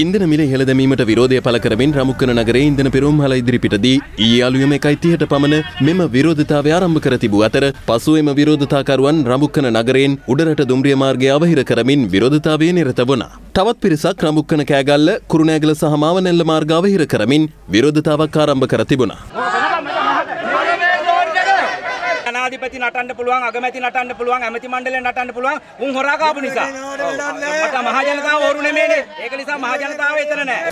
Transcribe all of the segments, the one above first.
ඉන්ධන මිල ඉහළ දැමීමට විරෝධය පළ කරමින් රමුක්කන නගරයේ ඉන්ධන පෙරමුහල ඉදිරිපිටදී ඊයේ අලුයම 1:30ට පමණ මෙම විරෝධතාවය ආරම්භ කර තිබූ අතර පසුව එම විරෝධතාකරුවන් රමුක්කන නගරයෙන් උඩරට දුම්රිය මාර්ගය අවහිර කරමින් විරෝධතාවයේ නිරත වුණා. තවත් පිරිසක් රමුක්කන කෑගල්ල කුරුණෑගල සහ මාවනැල්ල මාර්ග අවහිර කරමින් විරෝධතාවක් ආරම්භ කර තිබුණා. Adipati natanda peluang, agamati natanda peluang, amati mandalay natanda peluang, un hora kaapu nisa. Mata mahajanathawa orune mene. Eka nisa mahajanathawa ethana naha.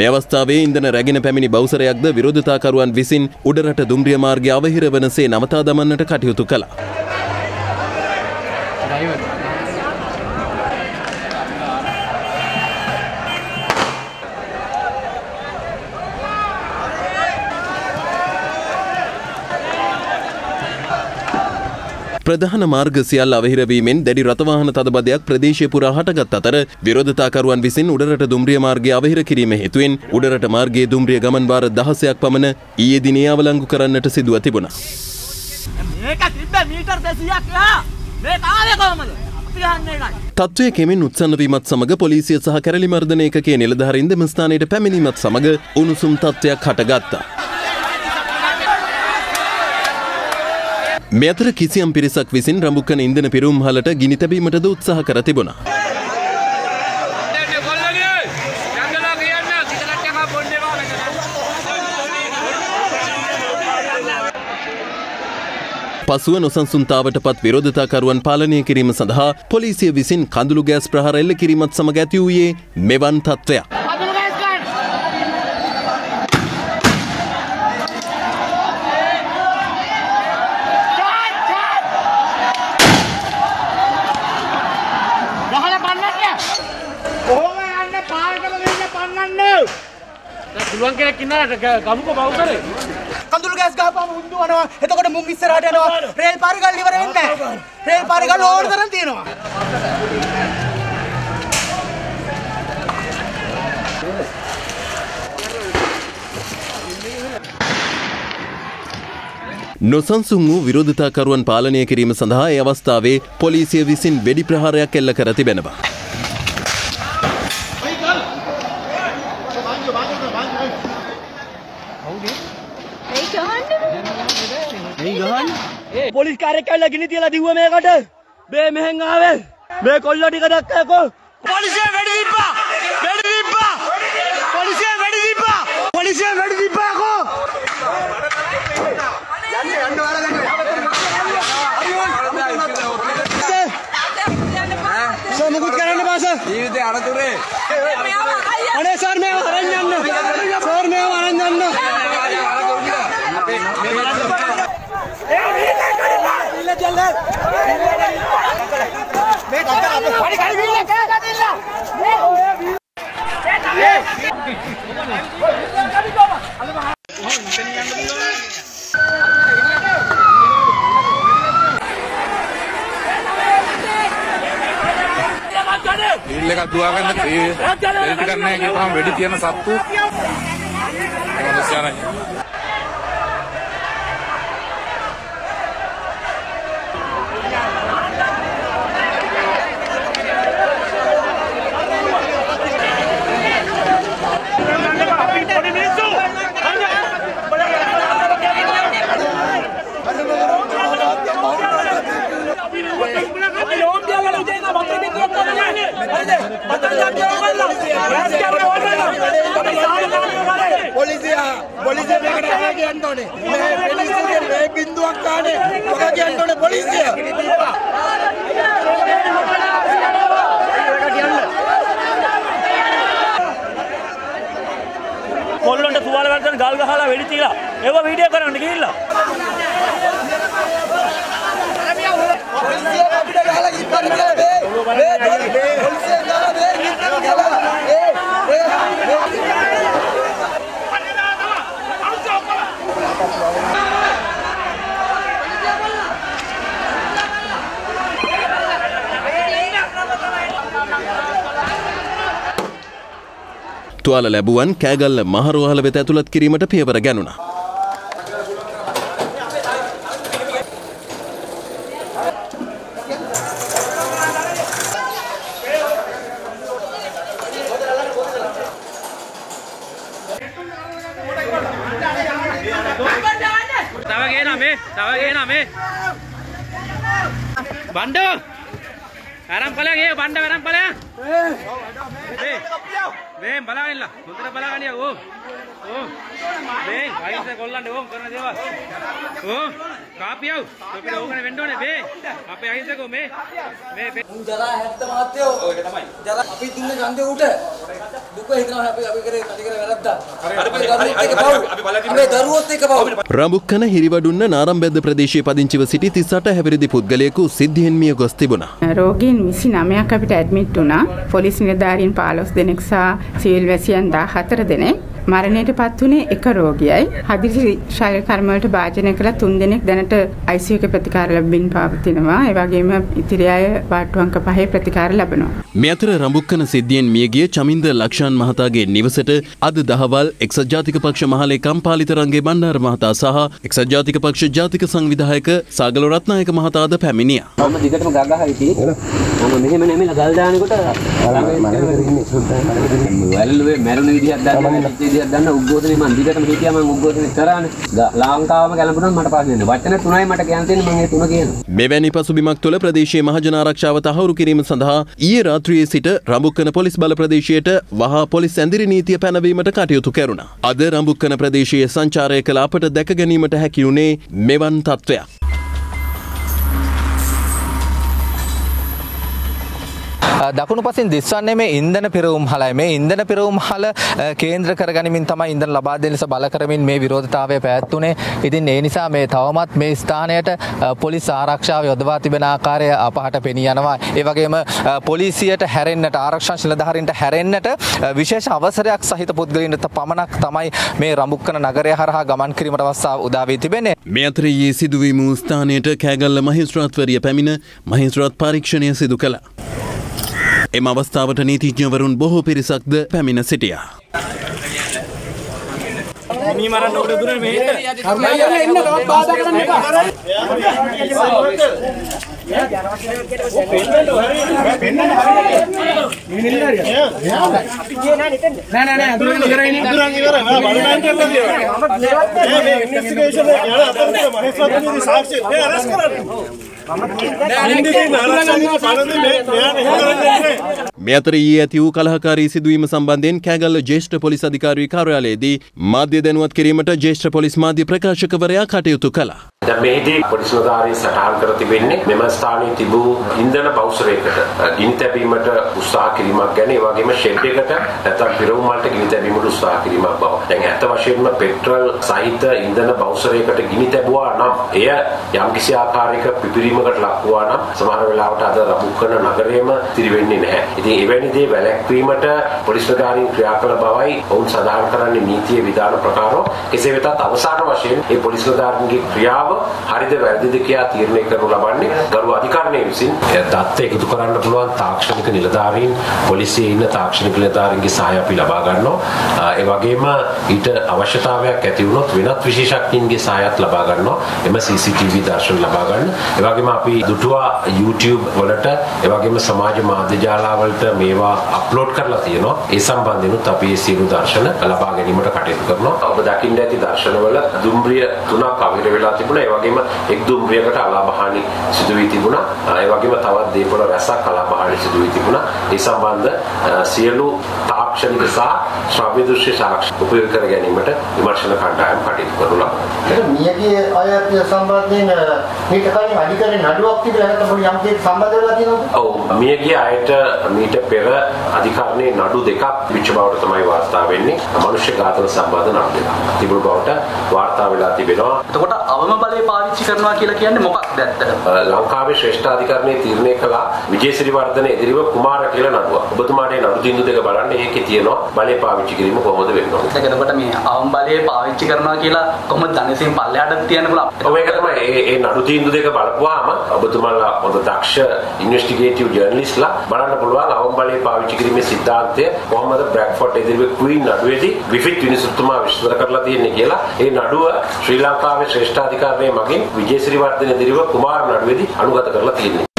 මේ අවස්ථාවේ ඉන්ධන රැගෙන පැමිණි බවුසරයක්ද විරෝධතාකරුවන් විසින් උඩරට දුම්රිය මාර්ගය අවහිර වනසේ නවතා දමන්නට කටයුතු කළා. ප්‍රධාන මාර්ග සියල්ල අවහිර වීමෙන් දැඩි රථවාහන තදබදයක් ප්‍රදේශය පුරා හටගත් අතර විරෝධතාකරුවන් විසින් උඩරට දුම්රිය මාර්ගය අවහිර කිරීම හේතුවෙන් උඩරට මාර්ගයේ දුම්රිය ගමන් වාර 1000ක් පමණ ඊයේ දිනේ අවලංගු කරන්නට සිදුව තිබුණා. මේක තිබ්බ මීටර් 200ක් ලා මේක ආවේ කොහමද? තත්ත්වයේ කෙමෙන් උත්සන්න වීමත් සමග පොලිසිය සහ කැරලි මර්දන ඒකකයේ නිලධාරීන් දෙම ස්ථානයට පැමිණීමත් සමග උණුසුම් තත්ත්වයක් හටගත්තා. මේ අතර කිසියම් පිරිසක් විසින් රඹුක්කන ඉන්ධන පිරවුම්හලට ගිනි තැබීමටද උත්සාහ කර තිබුණා. පසුව නොසන්සුන්තාවට පත් විරෝධතාකරුවන් පාලනය කිරීම සඳහා පොලිසිය විසින් කඳුළු ගෑස් ප්‍රහාර එල්ල කිරීමත් සමග ඇති වූයේ මෙවන් තත්ත්වයක්. පුළුවන් කෙනෙක් ඉන්නවද ගමුකෝ බවුසරේ කඳුළු ගෑස් ගහපම උන්දු වෙනවා එතකොට මුං ඉස්සරහට යනවා රේල් පාර ගල් ඉවර වෙන්නේ නැහැ රේල් පාර ගල් ඕන තරම් තියෙනවා නොසන්සුන් වූ විරෝධතාකරුවන් පාලනය කිරීම සඳහා ඒ අවස්ථාවේ පොලිසිය විසින් වෙඩි ප්‍රහාරයක් එල්ල කර තිබෙනවා. පොලිස් කාර්යකයල ගිනි තියලා දිව්ව මේකට මේ මෙහෙන් ආවේ මේ කොල්ලෝ ටික දැක්කකෝ පොලිසිය වැඩි දීපා වැඩි දීපා පොලිසිය වැඩි දීපා පොලිසිය වැඩි දීපාකෝ යන්න යන්න වල ගන්න සර් නිකුත් කරන්න බා සර් ජීවිතේ අනතුරේ අනේ සර් මේව අරන් යන්න සර් මේව අරන් යන්න Wedi tiana satu. කොල්ලොන්ට තුවාල වලට ගල් ගහලා වෙඩි තියලා ඒව වීඩියෝ කරන්න ගිහිල්ලා පොලිසිය අපිට ගහලා ඉස්සරහට තුවාල ලැබුවන් කෑගල්ල මහරෝහල වෙත ඇතුළත් කිරීමට පියවර ගැනුණා. me, Rambukkana හිරිවඩුන්න නාරම්බැද්ද ප්‍රදේශයේ පදිංචිව සිටි 38 හැවිරිදි පුද්ගලයෙකු සිද්ධියෙන් මිය ගොස් තිබුණා. රෝගීන් 29ක් අපිට ඇඩ්මිට් වුණා. පොලිස් නිලධාරීන් 15 දෙනෙක් සහ සිවිල් වැසියන් 14 දෙනෙක්. මරණයටපත් වුණේ එක රෝගියයි. හදිසි ශරීර කර්ම වලට භාජනය කළ 3 දෙනෙක් දැනට ICU එකේ ප්‍රතිකාර ලැබමින් පවතිනවා. ඒ වගේම ඉතිරි අය වාට්ටු අංක 5 ප්‍රතිකාර ලැබනවා. මේ අතර රම්බුක්කන සිද්ධියෙන් මිය ගිය චමින්ද ලක්ෂාන් මහතාගේ නිවසට අද දහවල් එක්සත් ජාතික පක්ෂ මහලේකම් පාලිත රංගේ බණ්ඩාර මහතා සහ එක්සත් ජාතික පක්ෂ ජාතික සංවිධායක සාගල රත්නායක මහතාද පැමිණියා. මම දිගටම ගගහ හිටියේ. මම මෙහෙම නෙමෙයි ගල් දානකොට මැරුණ විදිහක් දාන්නේ. Dan uggotane man dikatama hitiya man uggotane karana lankawama galambunath mata pasinne wacana 3yi mata kiyanne thenne man e 3 kiyana meweni pasubimak thula pradeshiye mahajana arakshawa tahawuru kirima sandaha ඊයේ රාත්‍රියේ සිට රඹුක්කන පොලිස් බල ප්‍රදේශයට වහා පොලිස් ඇඳිරි නීතිය පැනවීමට කටයුතු කරුණා. අද රඹුක්කන ප්‍රදේශයේ සංචාරය කළ අපට දැක ගැනීමට හැකි වුණේ මෙවන් තත්ත්වයක්. දකුණු පසින් දිස්වන්නේ මේ ඉන්ධන පිරවුම් හලයි. මේ ඉන්ධන පිරවුම් හල කේන්ද්‍ර කරගනිමින් තමයි ඉන්ධන ලබා දෙන ලෙස බල කරමින් මේ විරෝධතාවය පැවැත්ුණේ. ඉතින් ඒ නිසා මේ තවමත් මේ ස්ථානයට පොලිස් ආරක්ෂාව යොදවා තිබෙන ආකාරය අපහාට පෙනී යනවා. ඒ වගේම පොලිසියට හැරෙන්නට ආරක්ෂක නිලධාරීන්ට හැරෙන්නට විශේෂ අවසරයක් සහිත පුද්ගලයන්ට පමණක් තමයි මේ රඹුක්කන නගරය හරහා ගමන් කිරීමට අවස්ථාව උදා වී තිබෙන්නේ. මේ අතරේ මේ සිදුවීම ස්ථානයට කෑගල්ල මහේස්ත්‍රාත්වරිය පැමිණ මහේස්ත්‍රාත් පරීක්ෂණය සිදු කළා. එම අවස්ථාවට නීතිඥවරුන් බොහෝ පිරිසක්ද පැමිණ සිටියා. මේ අතර ඊයේ ඇති වූ කලහකාරී සිදුවීම සම්බන්ධයෙන් කෑගල්ල ජ්‍යෙෂ්ඨ පොලිස් අධිකාරී කාර්යාලයේදී මාධ්‍ය දැනුවත් කිරීමට ජ්‍යෙෂ්ඨ පොලිස් මාධ්‍ය ප්‍රකාශකවරයා කටයුතු කළා. දැන් මේදී පොලිස් නිලධාරීන් සටහන් කර තිබෙන්නේ මෙම ස්ථානයේ තිබූ ඉන්ධන පෞසරයකට ගිනි තැබීමට උත්සාහ කිරීමක් ගැන, ඒ වගේම ෂෙඩ් එකට නැත්නම් පිරවුම් වලට ගිනි තැබීමට උත්සාහ කිරීමක් බව. දැන් ඇත්ත වශයෙන්ම පෙට්‍රල් සහිත ඉන්ධන පෞසරයකට ගිනි තැබුවා නම් එය යම්කිසි ආකාරයක පිපිරීමකට ලක් වුණා නම් සමහර වෙලාවට අද රඹුක්කන නගරයේම ඉතිරි වෙන්නේ නැහැ. ඉතින් එවැනි දේ වැළැක්වීමට පොලිස් නිලධාරීන් ක්‍රියා කළ බවයි ඔවුන් සඳහන් කරන්නේ නීතියේ විධාන ප්‍රකාරව. කෙසේ වෙතත් අවසාන වශයෙන් මේ පොලිස් නිලධාරීන්ගේ ක්‍රියාව හරිද වැරදිද කියලා තීරණය කරනු ලබන්නේ ගරු අධිකරණයේ විසින්. දත්ත එකතු කරන්න පුළුවන් තාක්ෂණික නිලධාරීන් පොලිසියේ ඉන්න තාක්ෂණික නිලධාරීන්ගේ සහාය අපි ලබා ගන්නවා. ඒ වගේම ඊට අවශ්‍යතාවයක් ඇති වුණොත් වෙනත් විශේෂඥයින්ගේ සහායත් ලබා ගන්නවා. එම CCTV දර්ශන ලබා ගන්න. ඒ වගේම අපි දුටුවා YouTube වලට ඒ වගේම සමාජ මාධ්‍ය ජාලාවල මේවා අප්ලෝඩ් කරලා තියෙනවා. ඒ සම්බන්ධෙනුත් අපි සියලු දර්ශන ලබා ගැනීමට කටයුතු කරනවා. ඔබ දකින්න ඇති දර්ශනවල දුම්රිය 3ක් අවිර වෙලා තිබුණා. ඒ වගේම එක් දුම්රියකට අලාභහානි සිදු වී තිබුණා. ඒ වගේම තවත් දීපල රැසක් අලාභහානි සිදු වී තිබුණා. ඒ සම්බන්ධ සියලු තාක්ෂණික සහ ශ්‍රව්‍ය දෘශ්‍ය සාක්ෂි උපයෝග කර ගැනීමට විමර්ශන කණ්ඩායම් කටයුතු කරනවා. ඒක මියගේ අය සම්බන්ධයෙන් මේක කලින් අධිකරණ නඩුවක් තිබුණා. නැත්නම් යම් දෙයක් සම්බන්ධ වෙලා තියෙනවද? ඔව්. මියගේ අයට ඊට පෙර අධිකරණයේ නඩු දෙකක් විච බවට තමයි වාර්තා වෙන්නේ. මනුෂ්‍ය ඝාතන සම්බන්ධ නඩු දෙකක් තිබුණු බවට වාර්තා වෙලා තිබෙනවා. එතකොට අවම බලය පාවිච්චි කරනවා කියලා කියන්නේ මොකක්ද ඇත්තට? ලංකාවේ ශ්‍රේෂ්ඨ අධිකරණයේ තීරණය කළා විජේසිරිවර්ධන එදිරිව කුමාර කියලා නඩුවක්. ඔබතුමාගේ නඩු දින්දු දෙක බලන්න ඒකේ තියෙනවා බලය පාවිච්චි කිරීම කොහොමද වෙන්නේ. එතකොට මේ අවම බලය පාවිච්චි කරනවා කියලා කොහොමද ධනසින් පල්ලෙහාට තියන්න පුළුවන්? ඔව් ඒක තමයි. ඒ නඩු දින්දු දෙක බලපුවාම ඔබතුමාලා හොඳ දක්ෂ ඉන්වෙස්ටිගේටිව් ජර්නලිස්ට්ලා බලන්න පුළුවන්. අවම බලය පාවිච්චි කිරීමේ සිද්ධාන්තය කොහොමද බ්‍රැඩ්ෆෝඩ් එදිරිව ක්වීන් නඩුවේදී විෆිත් විනිසුරුතුමා විශ්ලේෂණය කරලා තියෙන්නේ කියලා. ඒ නඩුව ශ්‍රී ලංකාවේ ශ්‍රේෂ්ඨාධිකරණයේ මගින් විජේසිරිවර්ධන එදිරිව කුමාර නඩුවේදී අනුගත කරලා තියෙනවා.